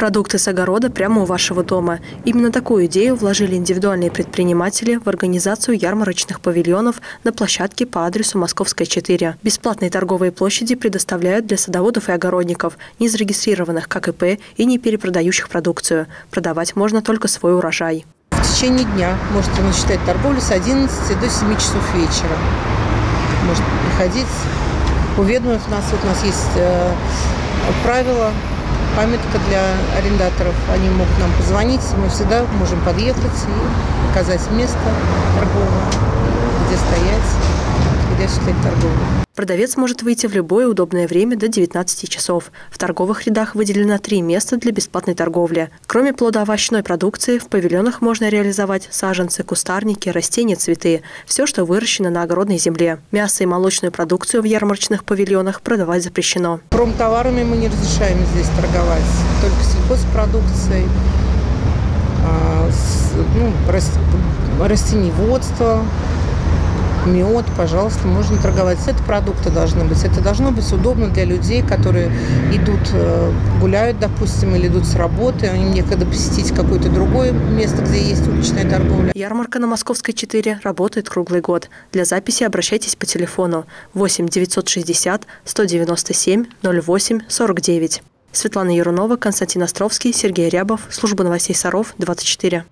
Продукты с огорода прямо у вашего дома. Именно такую идею вложили индивидуальные предприниматели в организацию ярмарочных павильонов на площадке по адресу Московская, 4. Бесплатные торговые площади предоставляют для садоводов и огородников, не зарегистрированных как ИП и не перепродающих продукцию. Продавать можно только свой урожай. В течение дня можете начитать торговлю с 11 до 7 часов вечера. Можете приходить, уведомив нас. Вот у нас есть правила, памятка для арендаторов. Они могут нам позвонить, мы всегда можем подъехать и показать место торгового, где стоять, где считать торговлю. Продавец может выйти в любое удобное время до 19 часов. В торговых рядах выделено 3 места для бесплатной торговли. Кроме плодоовощной продукции, в павильонах можно реализовать саженцы, кустарники, растения, цветы. Все, что выращено на огородной земле. Мясо и молочную продукцию в ярмарочных павильонах продавать запрещено. Промтоварами мы не разрешаем здесь торговать. Только сельхозпродукцией, растениеводство. Мед, пожалуйста, можно торговать. Это продукты должны быть. Это должно быть удобно для людей, которые идут, гуляют, допустим, или идут с работы. Им некогда посетить какое-то другое место, где есть уличная торговля. Ярмарка на Московской, 4 работает круглый год. Для записи обращайтесь по телефону 8 960 197 08 49. Светлана Ярунова, Константин Островский, Сергей Рябов. Служба новостей Саров, 24.